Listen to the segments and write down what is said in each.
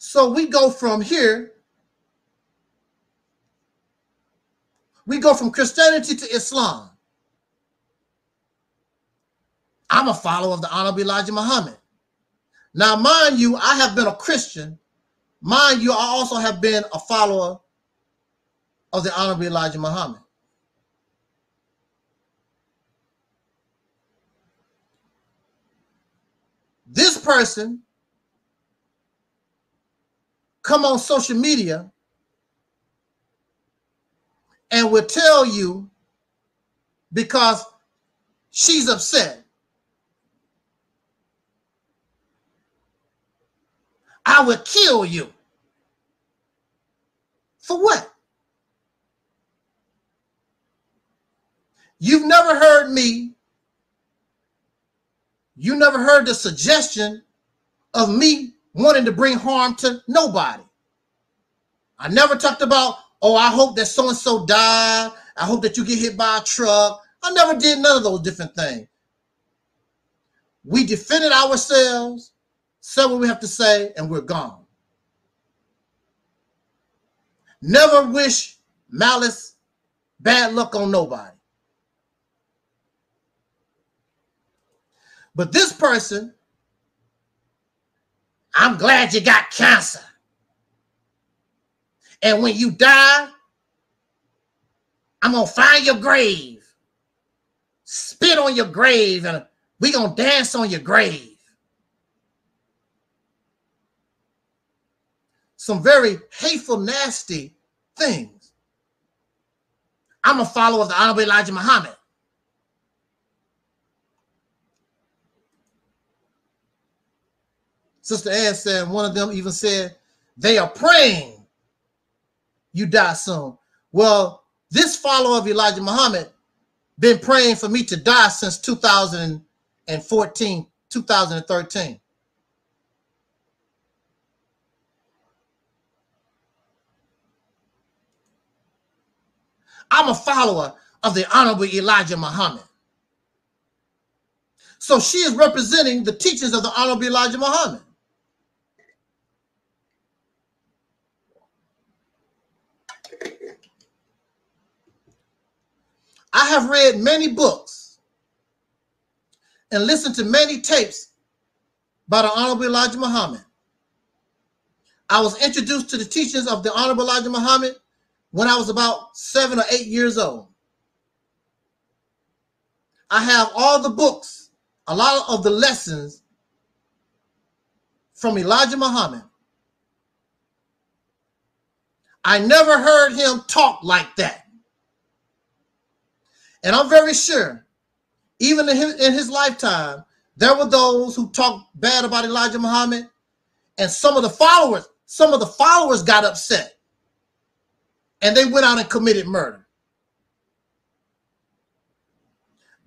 So we go from here, we go from Christianity to Islam. I'm a follower of the Honorable Elijah Muhammad. Now, mind you, I have been a Christian. Mind you, I also have been a follower of the Honorable Elijah Muhammad. This person come on social media and will tell you because she's upset, I will kill you. For what? You've never heard me. You never heard the suggestion of me wanting to bring harm to nobody. I never talked about, oh, I hope that so-and-so died. I hope that you get hit by a truck. I never did none of those different things. We defended ourselves, said what we have to say, and we're gone. Never wish malice, bad luck on nobody. But this person, I'm glad you got cancer. And when you die, I'm going to find your grave, spit on your grave, and we're going to dance on your grave. Some very hateful, nasty things. I'm a follower of the Honorable Elijah Muhammad. Sister Ann said, one of them even said, they are praying you die soon. Well, this follower of Elijah Muhammad been praying for me to die since 2014, 2013. I'm a follower of the Honorable Elijah Muhammad. So she is representing the teachings of the Honorable Elijah Muhammad. I have read many books and listened to many tapes by the Honorable Elijah Muhammad. I was introduced to the teachings of the Honorable Elijah Muhammad when I was about 7 or 8 years old. I have all the books, a lot of the lessons from Elijah Muhammad. I never heard him talk like that. And I'm very sure, even in his lifetime, there were those who talked bad about Elijah Muhammad, and some of the followers got upset, and they went out and committed murder.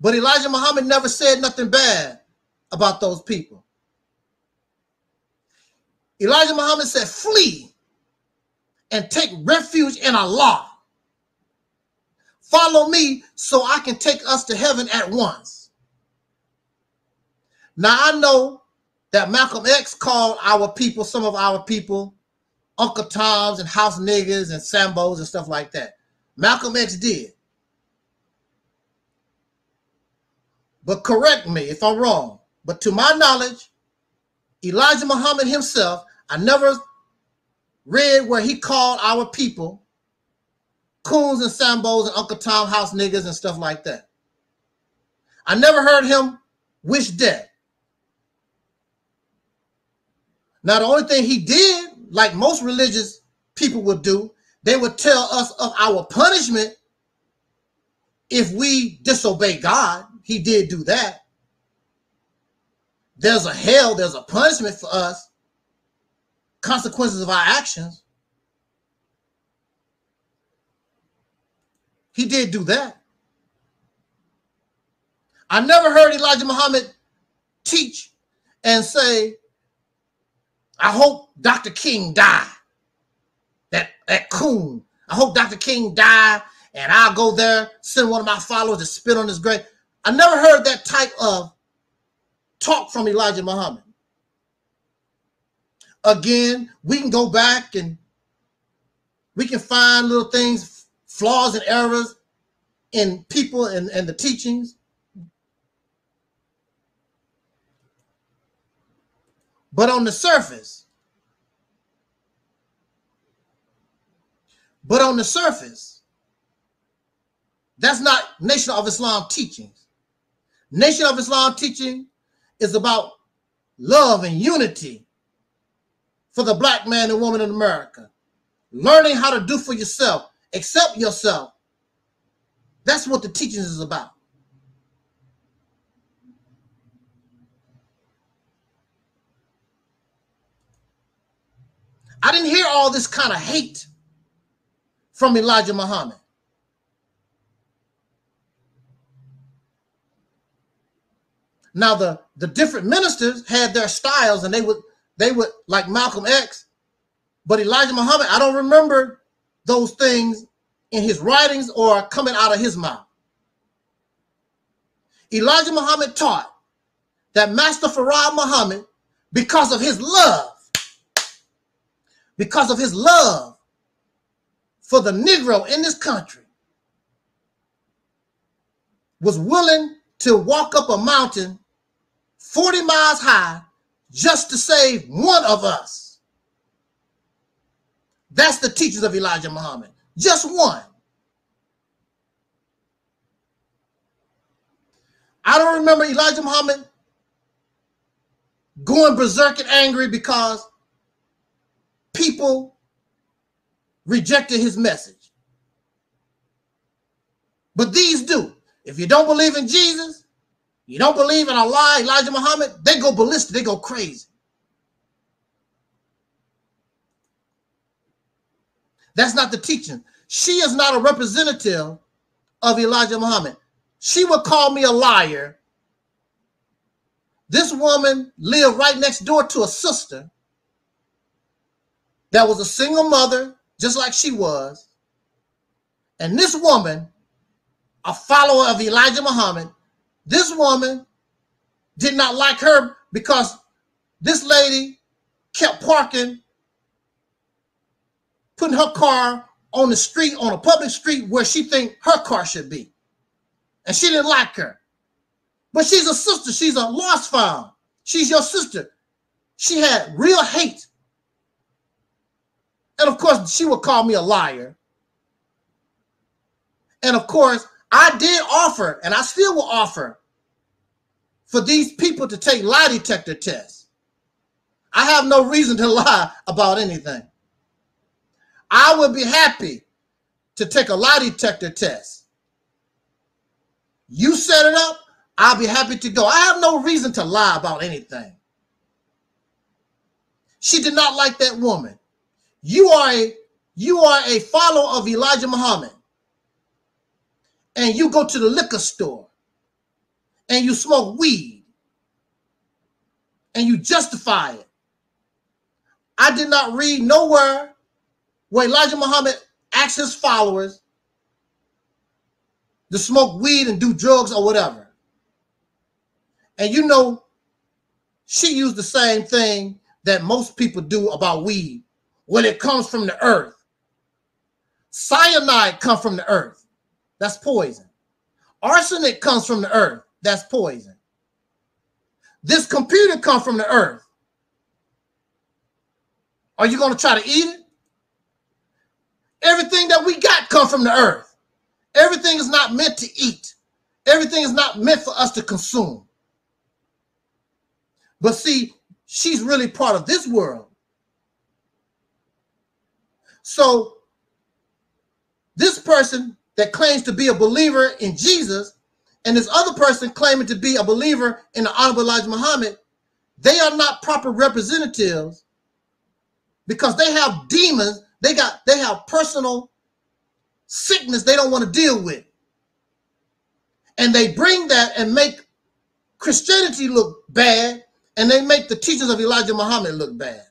But Elijah Muhammad never said nothing bad about those people. Elijah Muhammad said, flee and take refuge in Allah. Follow me so I can take us to heaven at once. Now, I know that Malcolm X called our people, some of our people, Uncle Toms and house niggas and Sambos and stuff like that. Malcolm X did. But correct me if I'm wrong. But to my knowledge, Elijah Muhammad himself, I never read where he called our people coons and sambos and Uncle Tom House niggas and stuff like that. I never heard him wish death. Now, the only thing he did, like most religious people would do, they would tell us of our punishment if we disobey God. He did do that. There's a hell, there's a punishment for us, consequences of our actions. He did do that. I never heard Elijah Muhammad teach and say, I hope Dr. King die. That coon. I hope Dr. King die and I'll go there, send one of my followers to spit on his grave. I never heard that type of talk from Elijah Muhammad. Again, we can go back and we can find little things, flaws and errors in people and the teachings. But on the surface, that's not Nation of Islam teachings. Nation of Islam teaching is about love and unity for the black man and woman in America. Learning how to do for yourself, accept yourself. That's what the teachings is about. I didn't hear all this kind of hate from Elijah Muhammad. Now the different ministers had their styles and they would like Malcolm X, but Elijah Muhammad, I don't remember those things in his writings or coming out of his mouth. Elijah Muhammad taught that Master Farad Muhammad, because of his love, for the Negro in this country, was willing to walk up a mountain 40 miles high just to save one of us. That's the teachings of Elijah Muhammad. Just one. I don't remember Elijah Muhammad going berserk and angry because people rejected his message. But these do. If you don't believe in Jesus, you don't believe in Allah, Elijah Muhammad, they go ballistic, they go crazy. That's not the teaching. She is not a representative of Elijah Muhammad. She would call me a liar. This woman lived right next door to a sister that was a single mother, just like she was. And this woman, a follower of Elijah Muhammad, this woman did not like her because this lady kept parking, putting her car on the street, on a public street where she think her car should be. And she didn't like her. But she's a sister. She's a lost found. She's your sister. She had real hate. And of course, she would call me a liar. And of course, I did offer, and I still will offer, for these people to take lie detector tests. I have no reason to lie about anything. I would be happy to take a lie detector test. You set it up, I'll be happy to go. I have no reason to lie about anything. She did not like that woman. You are a follower of Elijah Muhammad, and you go to the liquor store and you smoke weed and you justify it. I did not read nowhere where Elijah Muhammad asked his followers to smoke weed and do drugs or whatever. And you know, she used the same thing that most people do about weed. Well, it comes from the earth. Cyanide comes from the earth. That's poison. Arsenic comes from the earth. That's poison. This computer comes from the earth. Are you going to try to eat it? Everything that we got comes from the earth. Everything is not meant to eat. Everything is not meant for us to consume. But see, she's really part of this world. So this person that claims to be a believer in Jesus and this other person claiming to be a believer in the Honorable Elijah Muhammad, they are not proper representatives because they have demons. They have personal sickness they don't want to deal with. And they bring that and make Christianity look bad, and they make the teachers of Elijah Muhammad look bad.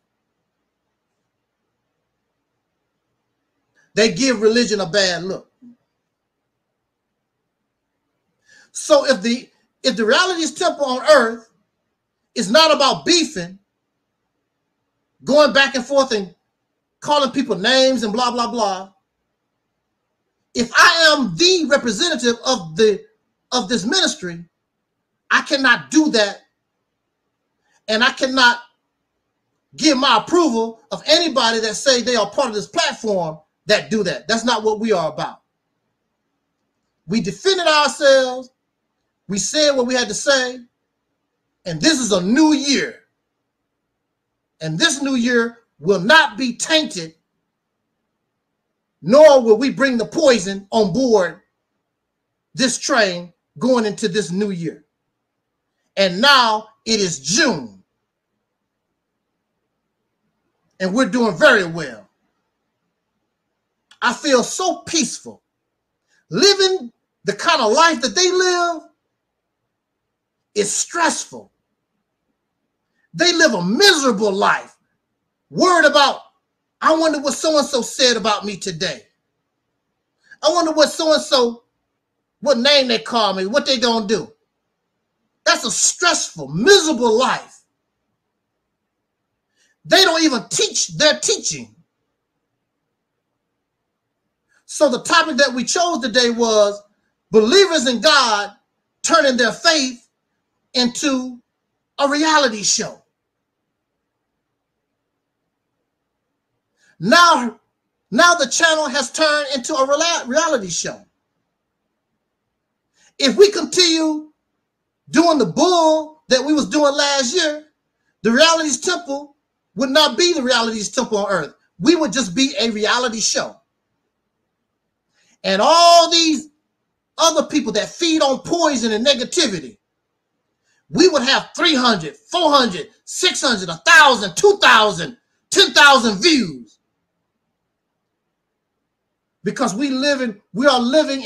They give religion a bad look. So if the Reality's Temple on earth is not about beefing, going back and forth and calling people names and blah, blah, blah. If I am the representative of this ministry, I cannot do that. And I cannot give my approval of anybody that say they are part of this platform that do that. That's not what we are about. We defended ourselves. We said what we had to say. And this is a new year. And this new year will not be tainted, nor will we bring the poison on board this train going into this new year. And now it is June. And we're doing very well. I feel so peaceful. Living the kind of life that they live is stressful. They live a miserable life. Worried about, I wonder what so-and-so said about me today. I wonder what so-and-so, what name they call me, what they gonna do. That's a stressful, miserable life. They don't even teach their teaching. So the topic that we chose today was believers in God turning their faith into a reality show. Now the channel has turned into a reality show. If we continue doing the bull that we was doing last year, the Reality's Temple would not be the Reality's Temple on earth. We would just be a reality show. And all these other people that feed on poison and negativity, we would have 300, 400, 600, 1,000, 2,000, 10,000 views. Because we are living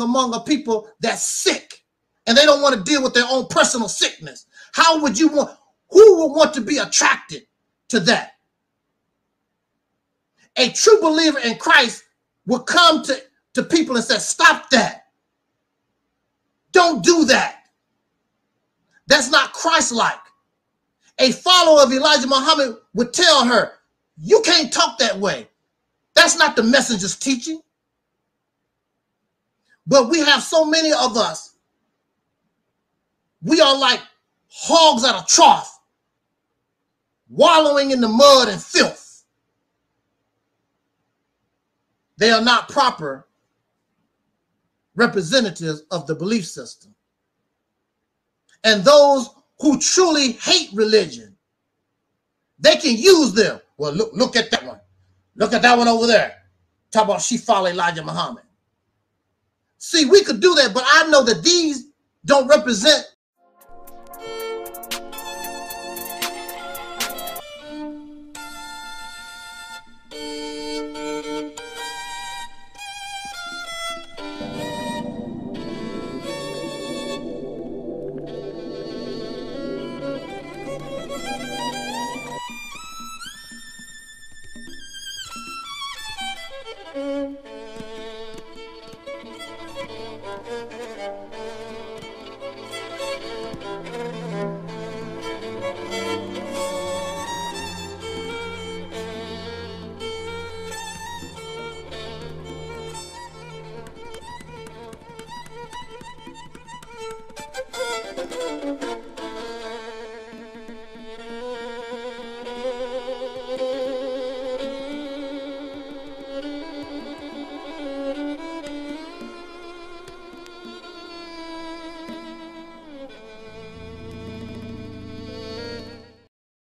among a people that's sick and they don't want to deal with their own personal sickness. How would you want, who would want to be attracted to that? A true believer in Christ will come to people and say, stop that. Don't do that. That's not Christ-like. A follower of Elijah Muhammad would tell her, you can't talk that way. That's not the messenger's teaching. But we have so many of us, we are like hogs at a trough, wallowing in the mud and filth. They are not proper representatives of the belief system. And those who truly hate religion, they can use them. Well, look at that one. Look at that one over there. Talk about she followed Elijah Muhammad. See, we could do that, but I know that these don't represent